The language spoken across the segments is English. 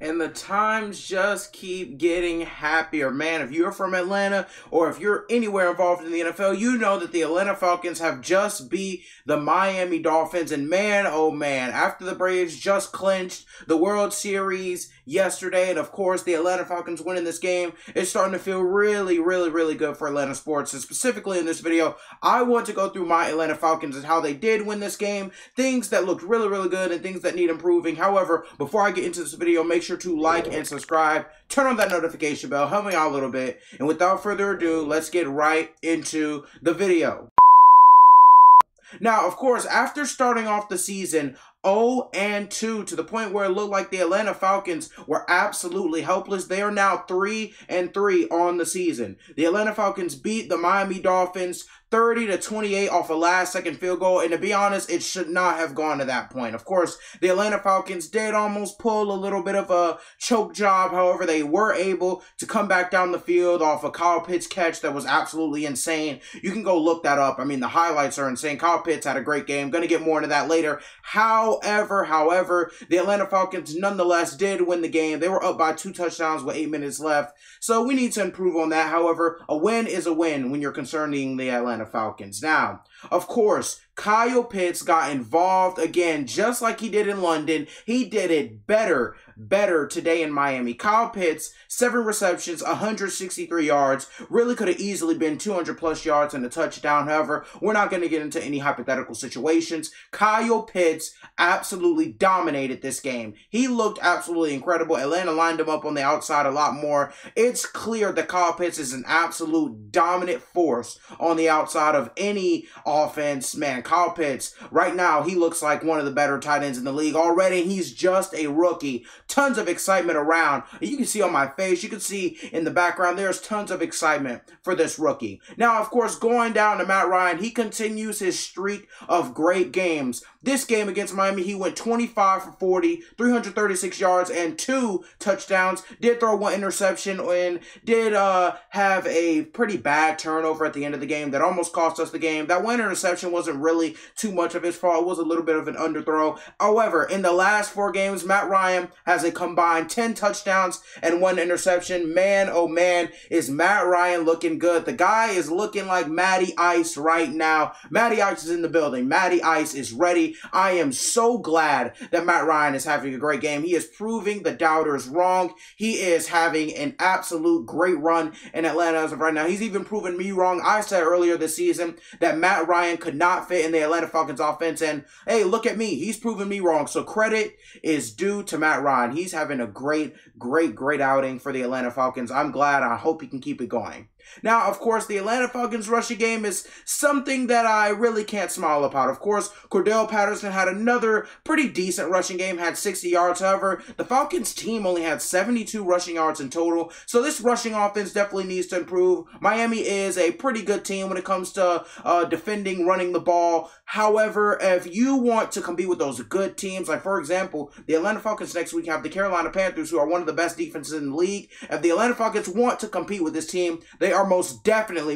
And the times just keep getting happier. Man, if you're from Atlanta or if you're anywhere involved in the NFL, you know that the Atlanta Falcons have just beat the Miami Dolphins. And man, oh man, after the Braves just clinched the World Series yesterday, and of course the Atlanta Falcons winning this game, it's starting to feel really, really, really good for Atlanta sports. And specifically in this video, I want to go through my Atlanta Falcons and how they did win this game, things that looked really, really good and things that need improving. However, before I get into this video, make sure to like and subscribe, turn on that notification bell, help me out a little bit, and without further ado, let's get right into the video. Now, of course, after starting off the season 0-2 to the point where it looked like the Atlanta Falcons were absolutely helpless, they are now 3-3 on the season. The Atlanta Falcons beat the Miami Dolphins 30-28 off a last-second field goal, and to be honest, it should not have gone to that point. Of course, the Atlanta Falcons did almost pull a little bit of a choke job. However, they were able to come back down the field off a Kyle Pitts catch that was absolutely insane. You can go look that up. I mean, the highlights are insane. Kyle Pitts had a great game. Going to get more into that later. However, the Atlanta Falcons nonetheless did win the game. They were up by 2 touchdowns with 8 minutes left, so we need to improve on that. However, a win is a win when you're concerning the Atlanta Falcons. Now, of course, Kyle Pitts got involved again, just like he did in London. He did it better today in Miami. Kyle Pitts, 7 receptions, 163 yards. Really could have easily been 200-plus yards and a touchdown. However, we're not going to get into any hypothetical situations. Kyle Pitts absolutely dominated this game. He looked absolutely incredible. Atlanta lined him up on the outside a lot more. It's clear that Kyle Pitts is an absolute dominant force on the outside of any offense. Man, Kyle Pitts, right now, he looks like one of the better tight ends in the league already. He's just a rookie. Tons of excitement around. You can see on my face, you can see in the background, there's tons of excitement for this rookie. Now, of course, going down to Matt Ryan, he continues his streak of great games. This game against Miami, he went 25 for 40, 336 yards, and 2 touchdowns. Did throw 1 interception and did have a pretty bad turnover at the end of the game that almost cost us the game. That 1 interception wasn't really too much of his fault. It was a little bit of an underthrow. However, in the last 4 games, Matt Ryan has a combined 10 touchdowns and 1 interception. Man, oh man, is Matt Ryan looking good. The guy is looking like Matty Ice right now. Matty Ice is in the building. Matty Ice is ready. I am so glad that Matt Ryan is having a great game. He is proving the doubters wrong. He is having an absolute great run in Atlanta as of right now. He's even proven me wrong. I said earlier this season that Matt Ryan could not fit in the Atlanta Falcons offense, and hey, look at me, he's proven me wrong. So credit is due to Matt Ryan. He's having a great outing for the Atlanta Falcons. I'm glad. I hope he can keep it going. Now, of course, the Atlanta Falcons rushing game is something that I really can't smile about. Of course, Cordell Patterson had another pretty decent rushing game, had 60 yards. However, the Falcons team only had 72 rushing yards in total, so this rushing offense definitely needs to improve. Miami is a pretty good team when it comes to defending, running the ball. However, if you want to compete with those good teams, like, for example, the Atlanta Falcons next week have the Carolina Panthers, who are one of the best defenses in the league. If the Atlanta Falcons want to compete with this team, they are most definitely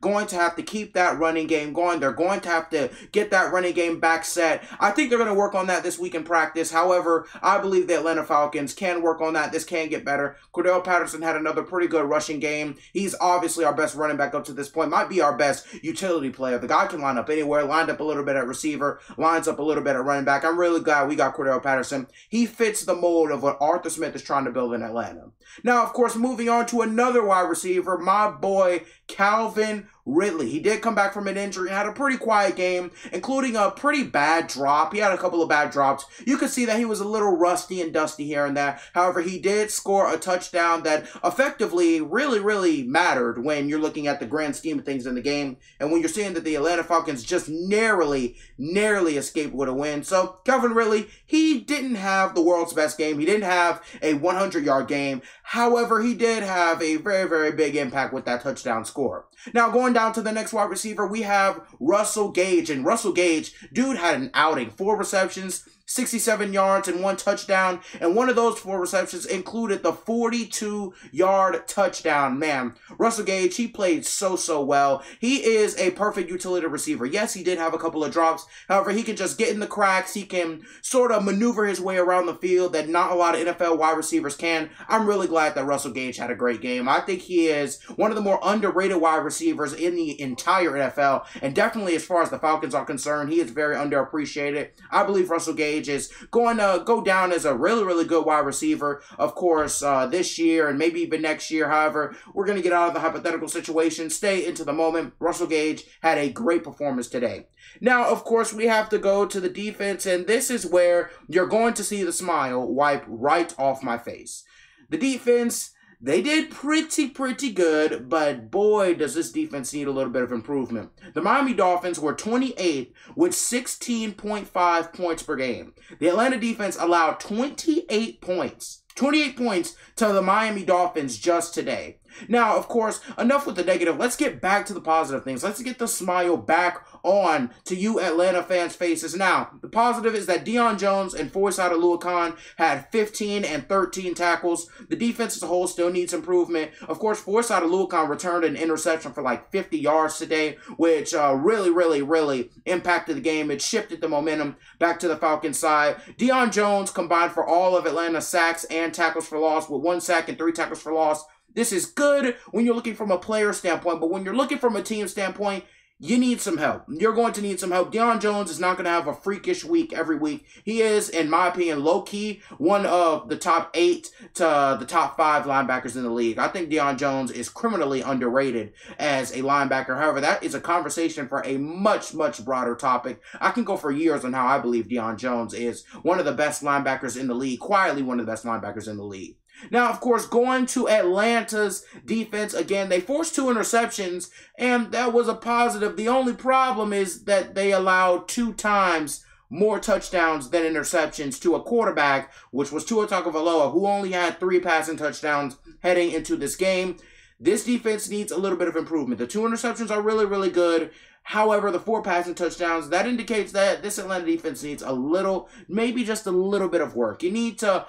going to have to keep that running game going. They're going to have to get that running game back set. I think they're going to work on that this week in practice. However, I believe the Atlanta Falcons can work on that. This can get better. Cordell Patterson had another pretty good rushing game. He's obviously our best running back up to this point. Might be our best utility player. The guy can line up anywhere. Lined up a little bit at receiver. Lines up a little bit at running back. I'm really glad we got Cordell Patterson. He fits the mold of what Arthur Smith is trying to build in Atlanta. Now, of course, moving on to another wide receiver, my boy Calvin Ridley. He did come back from an injury and had a pretty quiet game, including a pretty bad drop. He had a couple of bad drops. You could see that he was a little rusty and dusty here and there. However, he did score a touchdown that effectively really, really mattered when you're looking at the grand scheme of things in the game, and when you're seeing that the Atlanta Falcons just narrowly escaped with a win. So, Calvin Ridley, he didn't have the world's best game. He didn't have a 100-yard game. However, he did have a very, very big impact with that touchdown score. Now, going down to the next wide receiver, we have Russell Gage. And Russell Gage, dude, had an outing. 4 receptions, 67 yards and 1 touchdown, and one of those 4 receptions included the 42-yard touchdown. Man, Russell Gage, he played so well. He is a perfect utility receiver. Yes, he did have a couple of drops. However, he can just get in the cracks. He can sort of maneuver his way around the field that not a lot of NFL wide receivers can. I'm really glad that Russell Gage had a great game. I think he is one of the more underrated wide receivers in the entire NFL, and definitely as far as the Falcons are concerned, he is very underappreciated. I believe Russell Gage is going to go down as a really good wide receiver, of course, this year and maybe even next year. However, we're going to get out of the hypothetical situation, stay into the moment. Russell Gage had a great performance today. Now, of course, we have to go to the defense, and this is where you're going to see the smile wipe right off my face. The defense, they did pretty good, but boy, does this defense need a little bit of improvement. The Miami Dolphins were 28th with 16.5 points per game. The Atlanta defense allowed 28 points. 28 points to the Miami Dolphins just today. Now, of course, enough with the negative. Let's get back to the positive things. Let's get the smile back on to you Atlanta fans' faces. Now, the positive is that Deion Jones and Foyesade Oluokun had 15 and 13 tackles. The defense as a whole still needs improvement. Of course, Foyesade Oluokun returned an interception for like 50 yards today, which really impacted the game. It shifted the momentum back to the Falcons' side. Deion Jones combined for all of Atlanta's sacks and tackles for loss with 1 sack and 3 tackles for loss. This is good when you're looking from a player standpoint, but when you're looking from a team standpoint, you need some help. You're going to need some help. Deion Jones is not going to have a freakish week every week. He is, in my opinion, low-key one of the top 8 to the top 5 linebackers in the league. I think Deion Jones is criminally underrated as a linebacker. However, that is a conversation for a much broader topic. I can go for years on how I believe Deion Jones is one of the best linebackers in the league, quietly one of the best linebackers in the league. Now, of course, going to Atlanta's defense, again, they forced 2 interceptions, and that was a positive. The only problem is that they allowed 2 times more touchdowns than interceptions to a quarterback, which was Tua Tagovailoa, who only had 3 passing touchdowns heading into this game. This defense needs a little bit of improvement. The 2 interceptions are really good. However, the 4 passing touchdowns, that indicates that this Atlanta defense needs a little, maybe just a little bit of work. You need to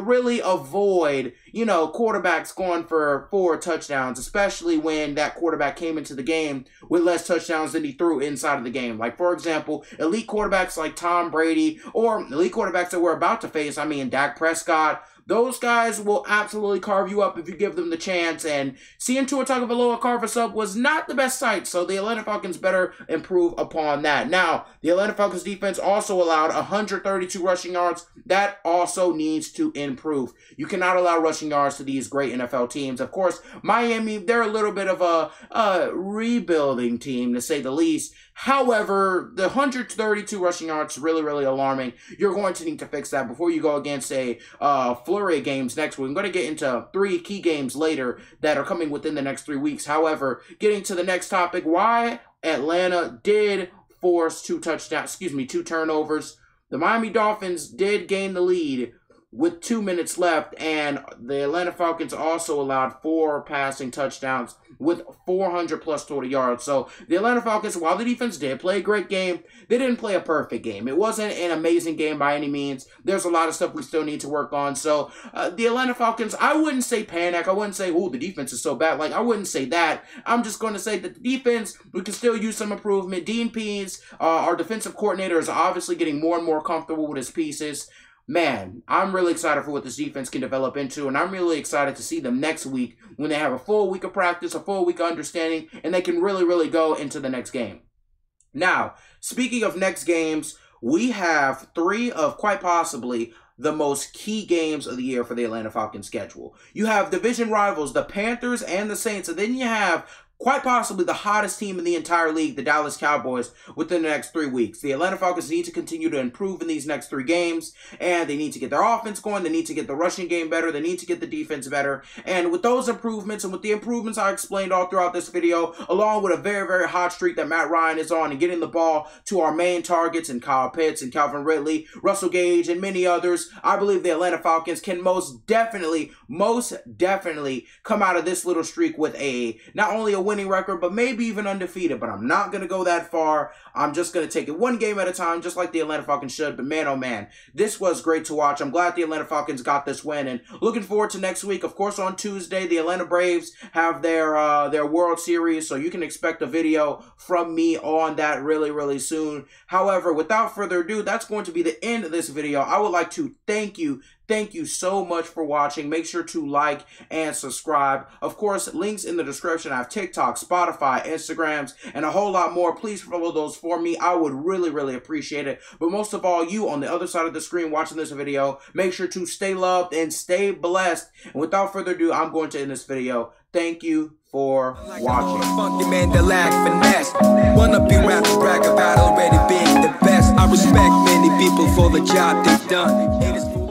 really avoid, you know, quarterbacks going for 4 touchdowns, especially when that quarterback came into the game with less touchdowns than he threw inside of the game. Like, for example, elite quarterbacks like Tom Brady, or elite quarterbacks that we're about to face, I mean, Dak Prescott. Those guys will absolutely carve you up if you give them the chance, and seeing Tua Tagovailoa carve us up was not the best sight, so the Atlanta Falcons better improve upon that. Now, the Atlanta Falcons defense also allowed 132 rushing yards. That also needs to improve. You cannot allow rushing yards to these great NFL teams. Of course, Miami, they're a little bit of a rebuilding team, to say the least. However, the 132 rushing yards is really alarming. You're going to need to fix that before you go against a flurry of games next week. I'm going to get into 3 key games later that are coming within the next 3 weeks. However, getting to the next topic, why Atlanta did force 2 turnovers. The Miami Dolphins did gain the lead with 2 minutes left, and the Atlanta Falcons also allowed 4 passing touchdowns with 400-plus total yards. So the Atlanta Falcons, while the defense did play a great game, they didn't play a perfect game. It wasn't an amazing game by any means. There's a lot of stuff we still need to work on. So the Atlanta Falcons, I wouldn't say panic. I wouldn't say, oh, the defense is so bad. Like, I wouldn't say that. I'm just going to say that the defense, we can still use some improvement. Dean Pease, our defensive coordinator, is obviously getting more and more comfortable with his pieces. Man, I'm really excited for what this defense can develop into, and I'm really excited to see them next week when they have a full week of practice, a full week of understanding, and they can really go into the next game. Now, speaking of next games, we have 3 of quite possibly the most key games of the year for the Atlanta Falcons schedule. You have division rivals, the Panthers and the Saints, and then you have quite possibly the hottest team in the entire league, the Dallas Cowboys, within the next 3 weeks. The Atlanta Falcons need to continue to improve in these next 3 games, and they need to get their offense going, they need to get the rushing game better, they need to get the defense better, and with those improvements, and with the improvements I explained all throughout this video, along with a very hot streak that Matt Ryan is on, and getting the ball to our main targets, and Kyle Pitts, and Calvin Ridley, Russell Gage, and many others, I believe the Atlanta Falcons can most definitely come out of this little streak with not only a win, winning record, but maybe even undefeated. But I'm not going to go that far. I'm just going to take it one game at a time, just like the Atlanta Falcons should. But man, oh man, this was great to watch. I'm glad the Atlanta Falcons got this win, and looking forward to next week. Of course, on Tuesday, the Atlanta Braves have their World Series, so you can expect a video from me on that really, really soon. However, without further ado, that's going to be the end of this video. I would like to thank you. Thank you so much for watching. Make sure to like and subscribe. Of course, links in the description. I have TikTok, Spotify, Instagrams, and a whole lot more. Please follow those for me. I would really, really appreciate it. But most of all, you on the other side of the screen watching this video, make sure to stay loved and stay blessed. And without further ado, I'm going to end this video. Thank you for watching. Funky man that lack finesse. Wanna be rapping, brag about already being the best. I respect many people for the job they've done.